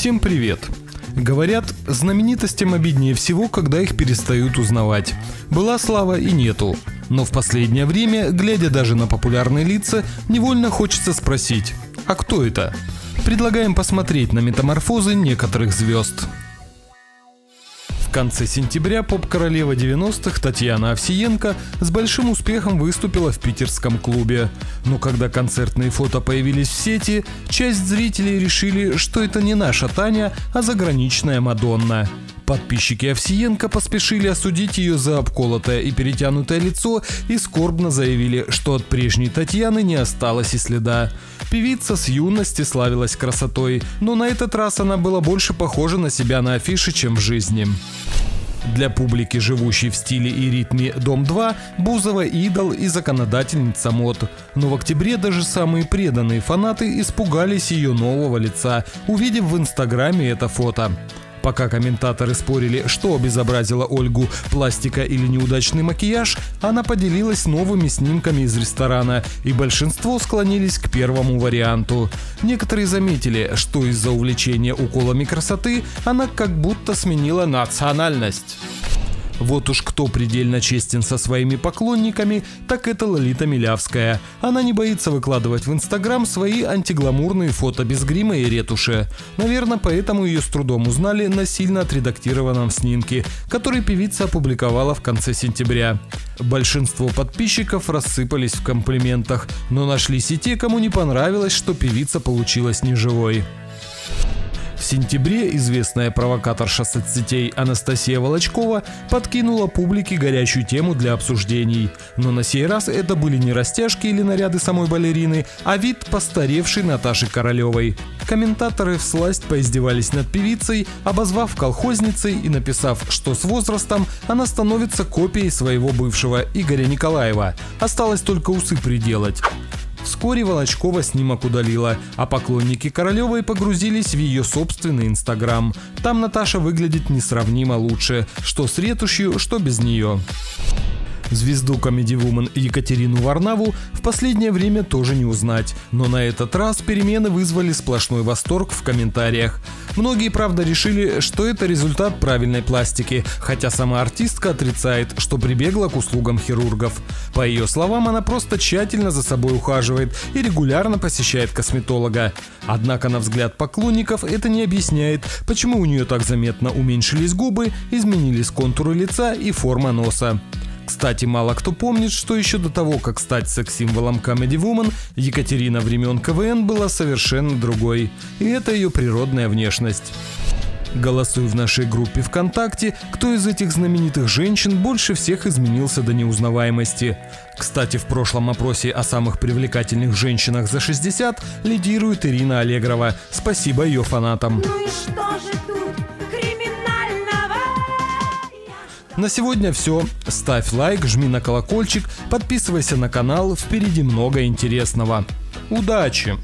Всем привет! Говорят, знаменитостям обиднее всего, когда их перестают узнавать. Была слава и нету. Но в последнее время, глядя даже на популярные лица, невольно хочется спросить: а кто это? Предлагаем посмотреть на метаморфозы некоторых звезд. В конце сентября поп-королева 90-х Татьяна Овсиенко с большим успехом выступила в питерском клубе. Но когда концертные фото появились в сети, часть зрителей решили, что это не наша Таня, а заграничная Мадонна. Подписчики Овсиенко поспешили осудить ее за обколотое и перетянутое лицо и скорбно заявили, что от прежней Татьяны не осталось и следа. Певица с юности славилась красотой, но на этот раз она была больше похожа на себя на афише, чем в жизни. Для публики, живущей в стиле и ритме «Дом-2», Бузова – идол и законодательница мод. Но в октябре даже самые преданные фанаты испугались ее нового лица, увидев в Инстаграме это фото. Пока комментаторы спорили, что обезобразило Ольгу – пластика или неудачный макияж, она поделилась новыми снимками из ресторана, и большинство склонились к первому варианту. Некоторые заметили, что из-за увлечения уколами красоты она как будто сменила национальность. Вот уж кто предельно честен со своими поклонниками, так это Лолита Милявская. Она не боится выкладывать в Инстаграм свои антигламурные фото без грима и ретуши. Наверное, поэтому ее с трудом узнали на сильно отредактированном снимке, который певица опубликовала в конце сентября. Большинство подписчиков рассыпались в комплиментах, но нашлись и те, кому не понравилось, что певица получилась неживой. В сентябре известная провокаторша соцсетей Анастасия Волочкова подкинула публике горячую тему для обсуждений. Но на сей раз это были не растяжки или наряды самой балерины, а вид постаревшей Наташи Королевой. Комментаторы всласть поиздевались над певицей, обозвав колхозницей и написав, что с возрастом она становится копией своего бывшего Игоря Николаева. Осталось только усы приделать. Вскоре Волочкова снимок удалила, а поклонники Королевой погрузились в ее собственный Инстаграм. Там Наташа выглядит несравнимо лучше, что с ретушью, что без нее. Звезду Comedy Woman Екатерину Варнаву в последнее время тоже не узнать, но на этот раз перемены вызвали сплошной восторг в комментариях. Многие, правда, решили, что это результат правильной пластики, хотя сама артистка отрицает, что прибегла к услугам хирургов. По ее словам, она просто тщательно за собой ухаживает и регулярно посещает косметолога. Однако, на взгляд поклонников, это не объясняет, почему у нее так заметно уменьшились губы, изменились контуры лица и форма носа. Кстати, мало кто помнит, что еще до того, как стать секс-символом Comedy Woman, Екатерина времен КВН была совершенно другой. И это ее природная внешность. Голосуй в нашей группе ВКонтакте, кто из этих знаменитых женщин больше всех изменился до неузнаваемости. Кстати, в прошлом опросе о самых привлекательных женщинах за 60 лидирует Ирина Аллегрова. Спасибо ее фанатам. Ну и что же тут? На сегодня все. Ставь лайк, жми на колокольчик, подписывайся на канал, впереди много интересного. Удачи!